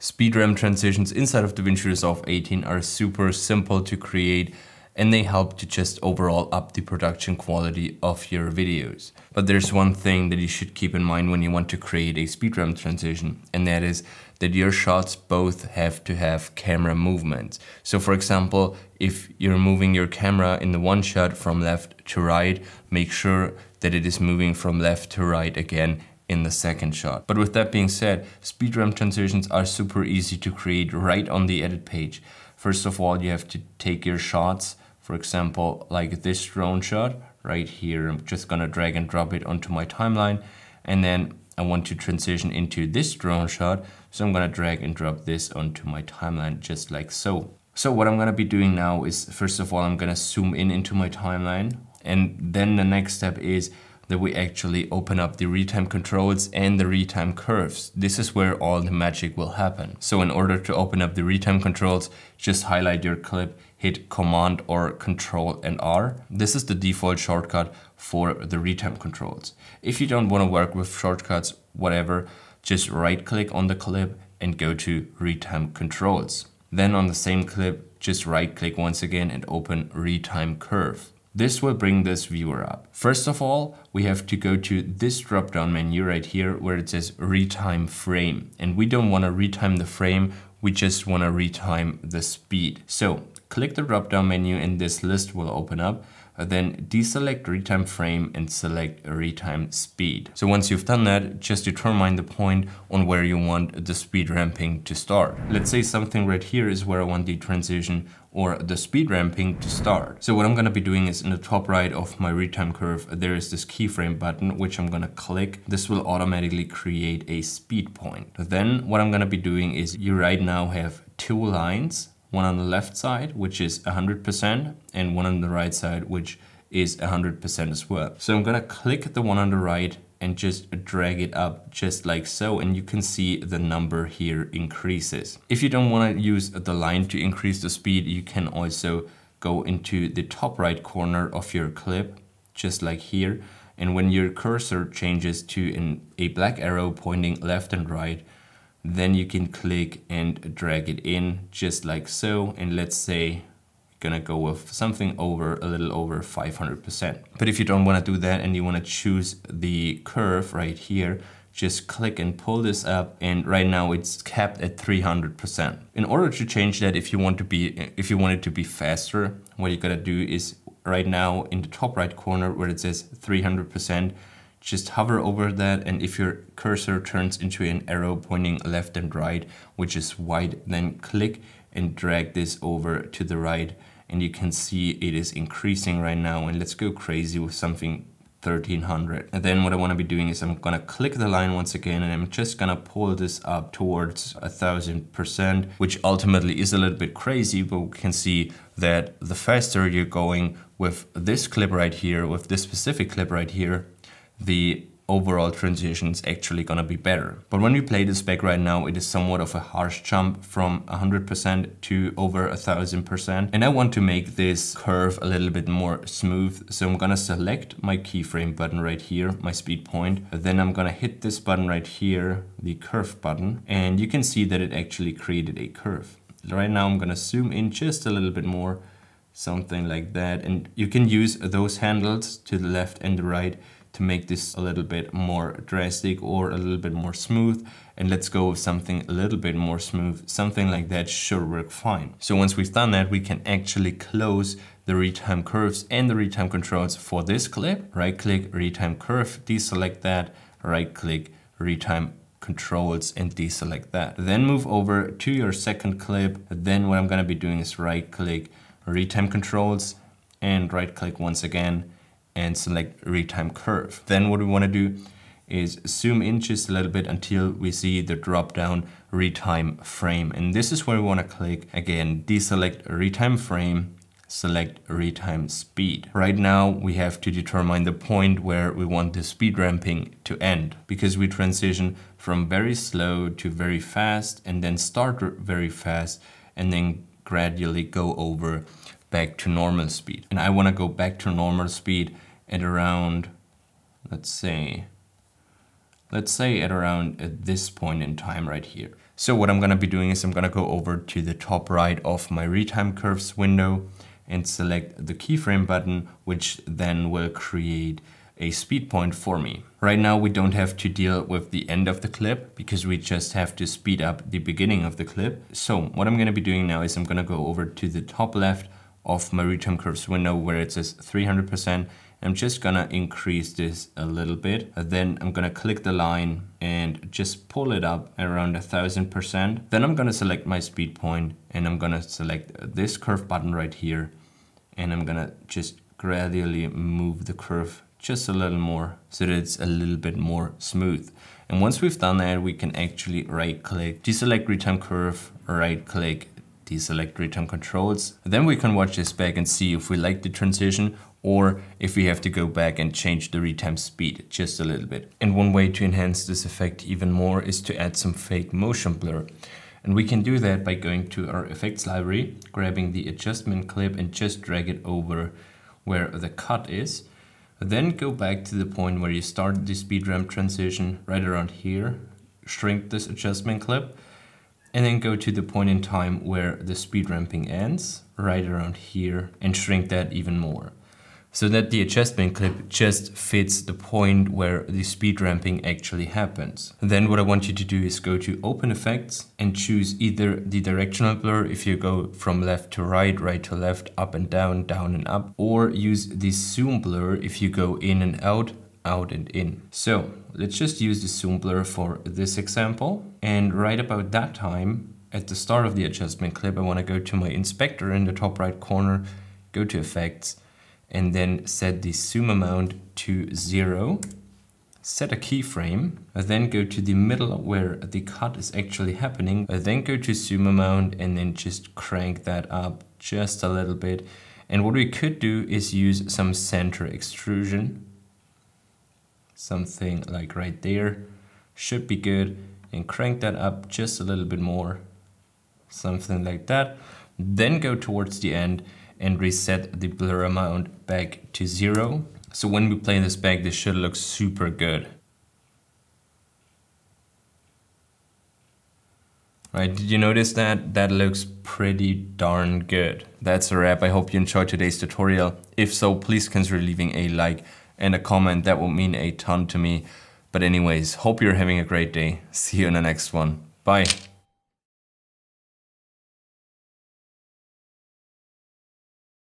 SpeedRamp transitions inside of DaVinci Resolve 18 are super simple to create, and they help to just overall up the production quality of your videos. But there's one thing that you should keep in mind when you want to create a SpeedRamp transition, and that is that your shots both have to have camera movements. So for example, if you're moving your camera in the one shot from left to right, make sure that it is moving from left to right again in the second shot. But with that being said, SpeedRamp transitions are super easy to create right on the edit page. First of all, you have to take your shots, for example, like this drone shot right here. I'm just gonna drag and drop it onto my timeline. And then I want to transition into this drone shot. So I'm gonna drag and drop this onto my timeline just like so. So what I'm gonna be doing now is, first of all, I'm gonna zoom in into my timeline. And then the next step is that we actually open up the retime controls and the retime curves. This is where all the magic will happen. So in order to open up the retime controls, just highlight your clip, hit Command or Control and R. This is the default shortcut for the retime controls. If you don't want to work with shortcuts, whatever, just right click on the clip and go to retime controls. Then on the same clip, just right click once again and open retime curve. This will bring this viewer up. First of all, we have to go to this drop-down menu right here where it says retime frame. And we don't want to retime the frame, we just want to retime the speed. So click the drop-down menu and this list will open up. Then deselect retime frame and select retime speed. So once you've done that, just determine the point on where you want the speed ramping to start. Let's say something right here is where I want the transition or the speed ramping to start. So what I'm gonna be doing is in the top right of my retime curve, there is this keyframe button, which I'm gonna click. This will automatically create a speed point. Then what I'm gonna be doing is you right now have two lines, one on the left side, which is 100%, and one on the right side, which is 100% as well. So I'm gonna click the one on the right and just drag it up just like so, and you can see the number here increases. If you don't wanna use the line to increase the speed, you can also go into the top right corner of your clip, just like here. And when your cursor changes to a black arrow pointing left and right, then you can click and drag it in just like so. And let's say we're gonna go with something over a little over 500%. But if you don't want to do that and you want to choose the curve right here, just click and pull this up, and right now it's capped at 300%. In order to change that, if you want it to be faster, what you gotta do is right now in the top right corner where it says 300%, just hover over that, and if your cursor turns into an arrow pointing left and right, which is white, then click and drag this over to the right, and you can see it is increasing right now. And let's go crazy with something 1300. And then what I want to be doing is I'm going to click the line once again, and I'm just going to pull this up towards 1000%, which ultimately is a little bit crazy, but we can see that the faster you're going with this clip right here, with this specific clip right here, the overall transition is actually gonna be better. But when we play this back right now, it is somewhat of a harsh jump from 100% to over 1000%. And I want to make this curve a little bit more smooth. So I'm gonna select my keyframe button right here, my speed point. Then I'm gonna hit this button right here, the curve button. And you can see that it actually created a curve. Right now I'm gonna zoom in just a little bit more, something like that. And you can use those handles to the left and the right to make this a little bit more drastic or a little bit more smooth. And let's go with something a little bit more smooth. Something like that should work fine. So once we've done that, we can actually close the retime curves and the retime controls for this clip. Right click, retime curve, deselect that, right click, retime controls, and deselect that. Then move over to your second clip. Then what I'm gonna be doing is right click, retime controls, and right click once again, and select retime curve. Then what we want to do is zoom in just a little bit until we see the drop down retime frame. And this is where we want to click again, deselect retime frame, select retime speed. Right now we have to determine the point where we want the speed ramping to end, because we transition from very slow to very fast and then start very fast and then gradually go over back to normal speed. And I want to go back to normal speed at around, let's say at around at this point in time right here. So what I'm going to be doing is I'm going to go over to the top right of my retime curves window and select the keyframe button, which then will create a speed point for me. Right now we don't have to deal with the end of the clip because we just have to speed up the beginning of the clip. So what I'm going to be doing now is I'm going to go over to the top left of my retime curves window where it says 300%. I'm just going to increase this a little bit. Then I'm going to click the line and just pull it up around 1000%. Then I'm going to select my speed point and I'm going to select this curve button right here. And I'm going to just gradually move the curve just a little more so that it's a little bit more smooth. And once we've done that, we can actually right click, deselect retime curve, right click, deselect retime controls. Then we can watch this back and see if we like the transition or if we have to go back and change the retime speed just a little bit. And one way to enhance this effect even more is to add some fake motion blur. And we can do that by going to our effects library, grabbing the adjustment clip and just drag it over where the cut is. Then go back to the point where you started the speed ramp transition right around here, shrink this adjustment clip, and then go to the point in time where the speed ramping ends right around here and shrink that even more, so that the adjustment clip just fits the point where the speed ramping actually happens. Then what I want you to do is go to Open Effects and choose either the directional blur if you go from left to right, right to left, up and down, down and up, or use the zoom blur if you go in and out, out and in. So let's just use the zoom blur for this example. And right about that time, at the start of the adjustment clip, I want to go to my inspector in the top right corner, go to Effects, and then set the zoom amount to 0, set a keyframe, then go to the middle where the cut is actually happening, then go to zoom amount and then just crank that up just a little bit. And what we could do is use some center extrusion, something like right there, should be good, and crank that up just a little bit more, something like that. Then go towards the end and reset the blur amount back to 0. So when we play this back, this should look super good. Right, did you notice that? That looks pretty darn good. That's a wrap. I hope you enjoyed today's tutorial. If so, please consider leaving a like and a comment. That will mean a ton to me. But anyways, hope you're having a great day. See you in the next one. Bye.